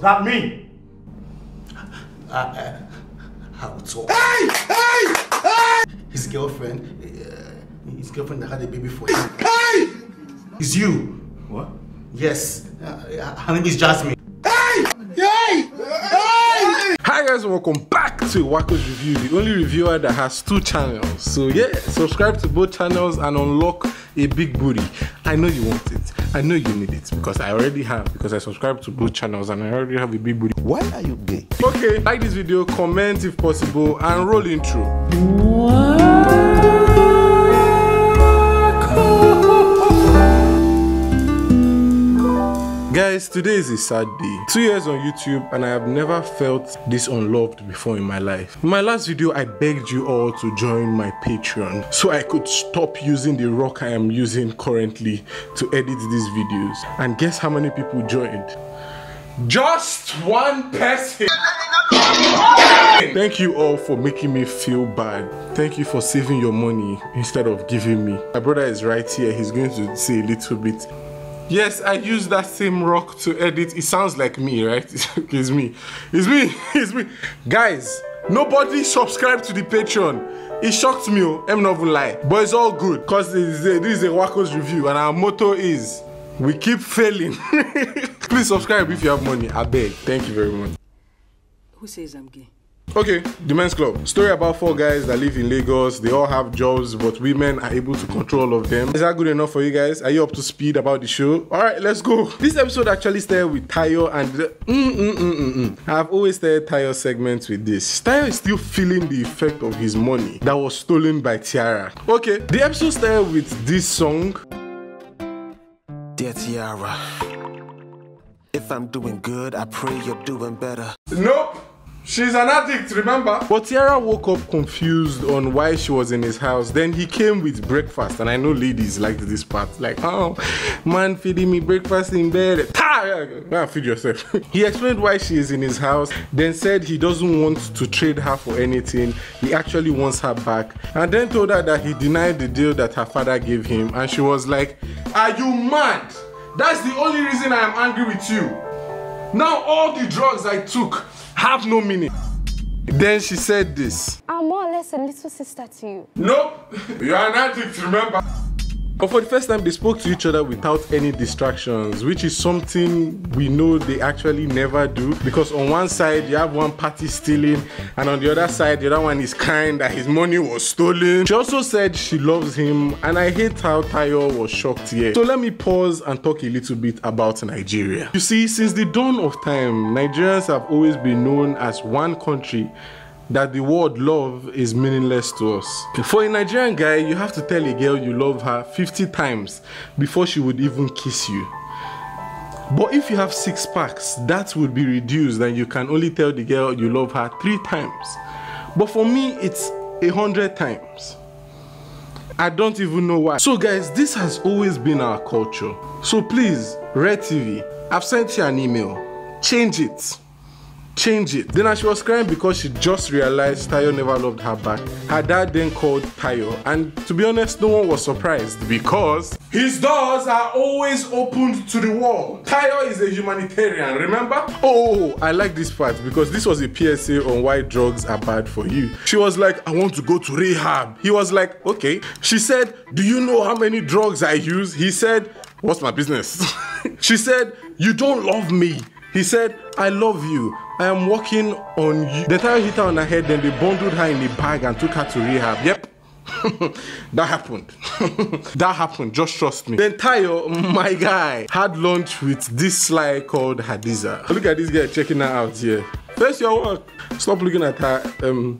does that mean? How tall? Hey! Hey! Hey! His girlfriend that had a baby for him. Hey! It's you. What? Yes. Her name is Jasmine. Hey! Hey! Hey! Hi guys, welcome back to Wacko's Review, the only reviewer that has 2 channels. So yeah, subscribe to both channels and unlock a big booty. I know you want it. I know you need it because I already have, because I subscribe to both channels and I already have a big booty. Why are you gay? Okay, like this video, comment if possible, and roll intro. What? Guys, today is a sad day. 2 years on YouTube and I have never felt this unloved before in my life. In my last video, I begged you all to join my Patreon so I could stop using the rock I am using currently to edit these videos. And guess how many people joined? Just 1 person! Thank you all for making me feel bad. Thank you for saving your money instead of giving me. My brother is right here, he's going to say a little bit. Yes, I use that same rock to edit. It sounds like me, right? It's me. It's me. It's me. Guys, nobody subscribed to the Patreon. It shocked me. I'm not gonna lie. But it's all good because this is a Wacko's Review and our motto is we keep failing. Please subscribe if you have money. I beg. Thank you very much. Who says I'm gay? Okay, The Men's Club. Story about 4 guys that live in Lagos. They all have jobs, but women are able to control all of them. Is that good enough for you guys? Are you up to speed about the show? Alright, let's go. This episode actually started with Tayo and I've always started Tayo segments with this. Tayo is still feeling the effect of his money that was stolen by Tiara. Okay, the episode started with this song. Dear Tiara, if I'm doing good, I pray you're doing better. Nope. She's an addict, remember? But Tiara woke up confused on why she was in his house. Then he came with breakfast, and I know ladies like this part. Like, oh, man feeding me breakfast in bed. Ah, feed yourself. He explained why she is in his house, then said he doesn't want to trade her for anything. He actually wants her back. And then told her that he denied the deal that her father gave him. And she was like, are you mad? That's the only reason I am angry with you. Now all the drugs I took have no meaning. Then she said this. I'm more or less a little sister to you. Nope, you're an addict, remember? But for the first time, they spoke to each other without any distractions, which is something we know they actually never do, because on one side, you have one party stealing, and on the other side, the other one is crying that his money was stolen. She also said she loves him, and I hate how Tayo was shocked here. So let me pause and talk a little bit about Nigeria. You see, since the dawn of time, Nigerians have always been known as one country that the word love is meaningless to us. For a Nigerian guy, you have to tell a girl you love her 50 times before she would even kiss you. But if you have 6 packs, that would be reduced and you can only tell the girl you love her 3 times. But for me, it's 100 times. I don't even know why. So guys, this has always been our culture. So please, Red TV, I've sent you an email. Change it. Change it. Then as she was crying because she just realized Tayo never loved her back, her dad then called Tayo, and to be honest, no one was surprised because his doors are always opened to the world. Tayo is a humanitarian, remember? Oh, I like this part because this was a PSA on why drugs are bad for you. She was like, I want to go to rehab. He was like, okay. She said, do you know how many drugs I use? He said, what's my business? She said, you don't love me. He said, I love you. I am working on you. The Tayo hit her on her head, then they bundled her in a bag and took her to rehab. Yep. That happened. That happened, just trust me. Then Tayo, my guy, had lunch with this sly called Hadiza. Look at this guy checking her out here. That's your work. Stop looking at her.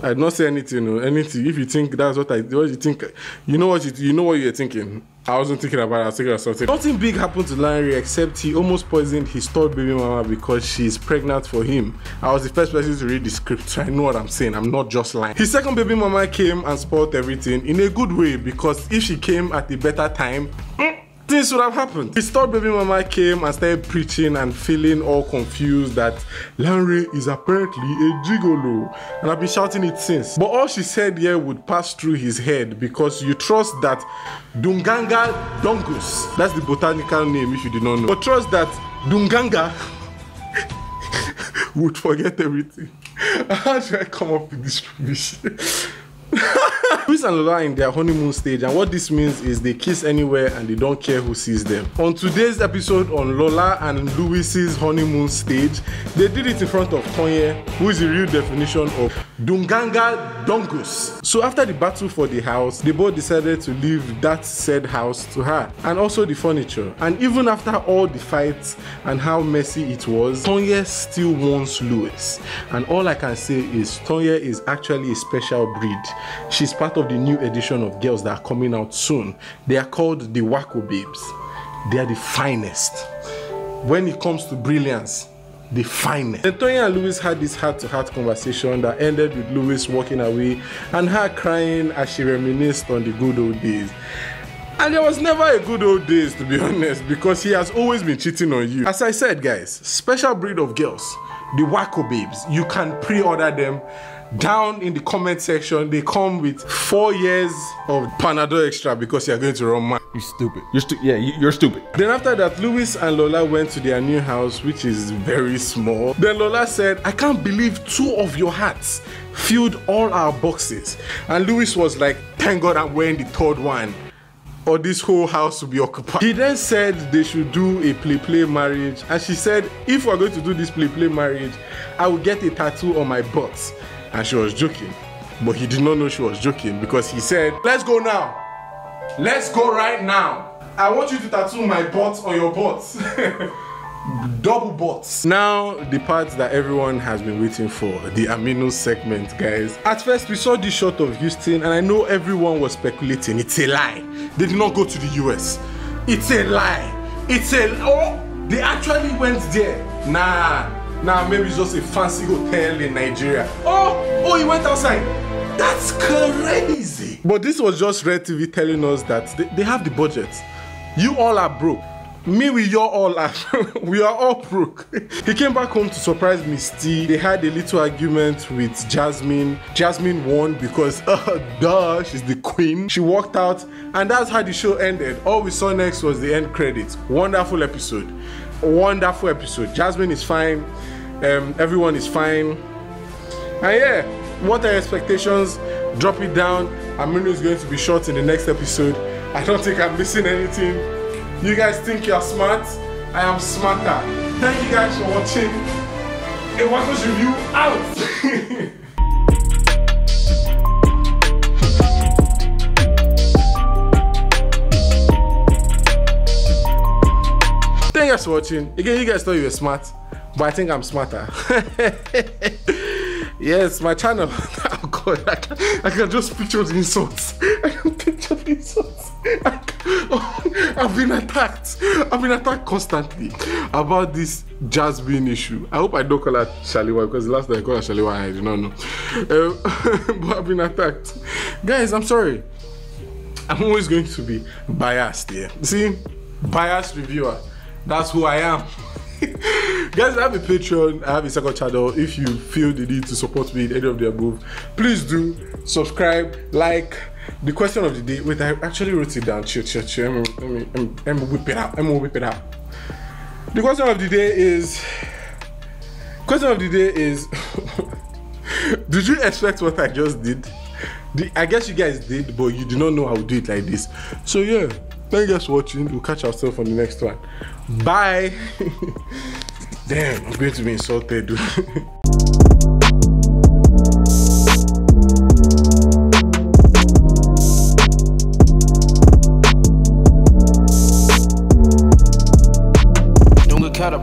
I did not say anything. Anything. If you think that's what you think, you know what you're thinking. I wasn't thinking about it, I was thinking of something. Nothing big happened to Lanre except he almost poisoned his third baby mama because she's pregnant for him. I was the first person to read the script, so I know what I'm saying, I'm not just lying. His second baby mama came and spoiled everything in a good way because if she came at a better time, things would have happened. His third baby mama came and started preaching and feeling all confused that Lanre is apparently a gigolo, and I've been shouting it since. But all she said here would pass through his head because you trust that Dunganga Dongus, that's the botanical name if you did not know, but trust that Dunganga we would forget everything. How do I come up with this rubbish? Louis and Lola are in their honeymoon stage, and what this means is they kiss anywhere and they don't care who sees them. On today's episode on Lola and Louis's honeymoon stage, they did it in front of Tonye, who is the real definition of Dunganga Dongus. So after the battle for the house, they both decided to leave that said house to her, and also the furniture. And even after all the fights and how messy it was, Tonye still wants Louis. And all I can say is Tonye is actually a special breed. She's part of the new edition of girls that are coming out soon. They are called the Wacko Babes. They are the finest. When it comes to brilliance, the finest. Antonia and Louis had this heart-to-heart conversation that ended with Louis walking away and her crying as she reminisced on the good old days. And there was never a good old days, to be honest, because he has always been cheating on you. As I said, guys, special breed of girls, the Wacko Babes. You can pre-order them. Down in the comment section, they come with 4 years of Panado extra because you're going to run mad. You're stupid. You're stupid. Then after that, Louis and Lola went to their new house, which is very small. Then Lola said, I can't believe two of your hats filled all our boxes. And Louis was like, thank God I'm wearing the third one, or this whole house will be occupied. He then said they should do a play-play marriage. And she said, if we're going to do this play-play marriage, I will get a tattoo on my butt. And she was joking, but he did not know she was joking, because he said, let's go now. Let's go right now. I want you to tattoo my butt on your butt. Double butts. Now, the part that everyone has been waiting for, the Aminu segment, guys. At first, we saw this shot of Houston, and I know everyone was speculating. It's a lie. They did not go to the US. It's a lie. It's a lie. Oh, they actually went there. Nah, maybe it's just a fancy hotel in Nigeria. Oh, he went outside. That's crazy. But this was just Red TV telling us that they have the budget. You all are broke. Me, we all are. We are all broke. He came back home to surprise Miss T. They had a little argument with Jasmine. Jasmine won because, duh, she's the queen. She walked out, and that's how the show ended. All we saw next was the end credits. Wonderful episode. Wonderful episode. Jasmine is fine. Everyone is fine. And yeah, what are your expectations? Drop it down. Aminu is going to be short in the next episode. I don't think I'm missing anything. You guys think you're smart? I am smarter. Thank you guys for watching. A Wacko's Review out. Thank you guys for watching. Again, you guys thought you were smart, but I think I'm smarter. Yes, my channel. Oh God, I can just picture the insults. I can picture the insults. I've been attacked constantly about this Jasmine issue. I hope I don't call her Shaliwa, because the last time I called her Shaliwa, I did not know. But I've been attacked. Guys, I'm sorry. I'm always going to be biased here. See, biased reviewer. That's who I am. Guys, I have a Patreon, I have a second channel. If you feel the need to support me in any of the above, please do. Subscribe, like. The question of the day, wait, I actually wrote it down. Chill. I'm whip it out. The question of the day is, did you expect what I just did? I guess you guys did, but you did not know I would do it like this. So yeah. Thank you guys for watching. We'll catch ourselves on the next one. Bye. Damn, I'm going to be insulted, dude. Caught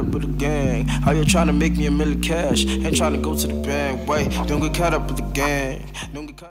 up with the gang. How you trying to make me a million cash? Ain't trying to go to the bank. Wait, don't get caught up with the gang. Don't get caught